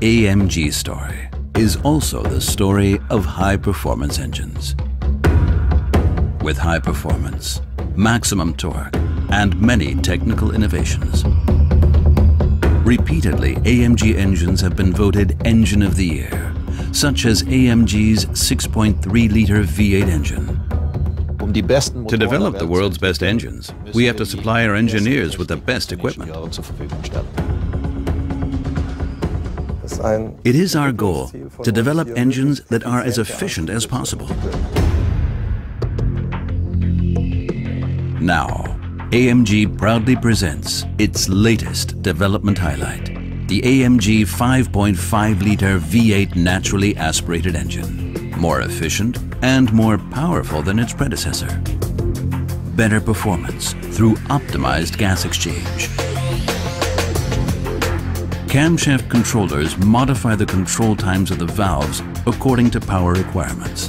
AMG story is also the story of high-performance engines. With high performance, maximum torque, and many technical innovations. Repeatedly, AMG engines have been voted Engine of the Year, such as AMG's 6.3-liter V8 engine. To develop the world's best engines, we have to supply our engineers with the best equipment. It is our goal to develop engines that are as efficient as possible. Now, AMG proudly presents its latest development highlight, the AMG 5.5-liter V8 naturally aspirated engine. More efficient and more powerful than its predecessor. Better performance through optimized gas exchange. Camshaft controllers modify the control times of the valves according to power requirements.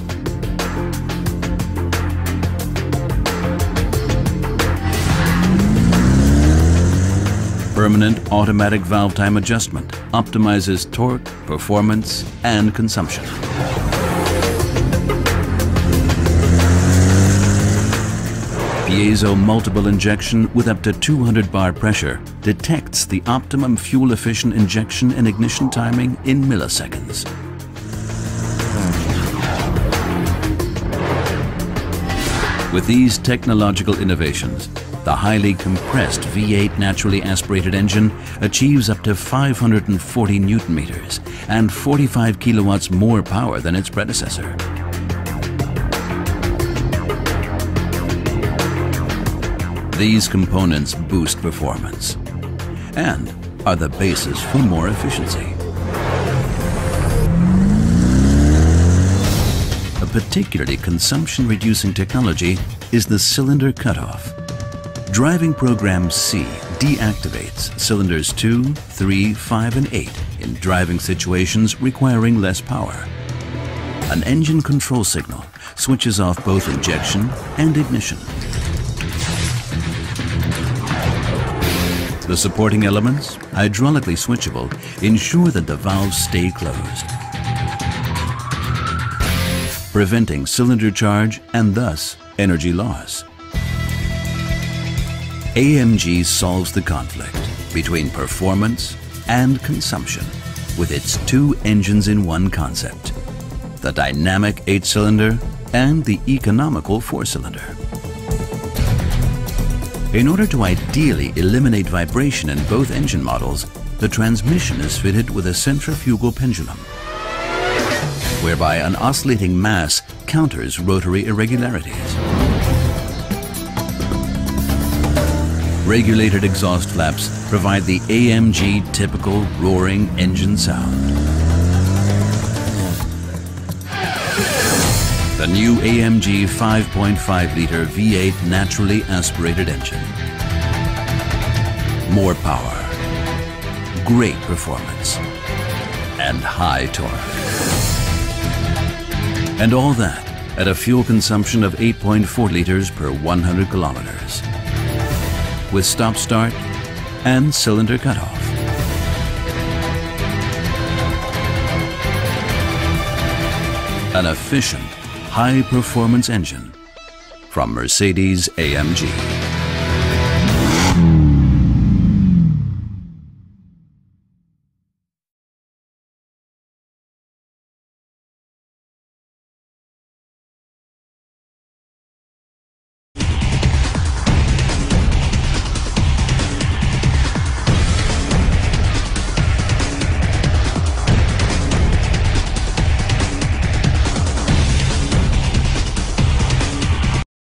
Permanent automatic valve time adjustment optimizes torque, performance, and consumption. Piezo multiple injection with up to 200 bar pressure detects the optimum fuel-efficient injection and ignition timing in milliseconds. With these technological innovations, the highly compressed V8 naturally aspirated engine achieves up to 540 newton meters and 45 kilowatts more power than its predecessor. These components boost performance and are the basis for more efficiency. A particularly consumption-reducing technology is the cylinder cutoff. Driving Program C deactivates cylinders 2, 3, 5, and 8 in driving situations requiring less power. An engine control signal switches off both injection and ignition. The supporting elements, hydraulically switchable, ensure that the valves stay closed, preventing cylinder charge and thus energy loss. AMG solves the conflict between performance and consumption with its two engines in one concept, the dynamic 8-cylinder and the economical 4-cylinder. In order to ideally eliminate vibration in both engine models, the transmission is fitted with a centrifugal pendulum, whereby an oscillating mass counters rotary irregularities. Regulated exhaust flaps provide the AMG typical roaring engine sound. The new AMG 5.5-liter V8 naturally aspirated engine. More power, great performance, and high torque. And all that at a fuel consumption of 8.4 liters per 100 kilometers. With stop-start and cylinder cutoff. An efficient, high-performance engine from Mercedes-AMG.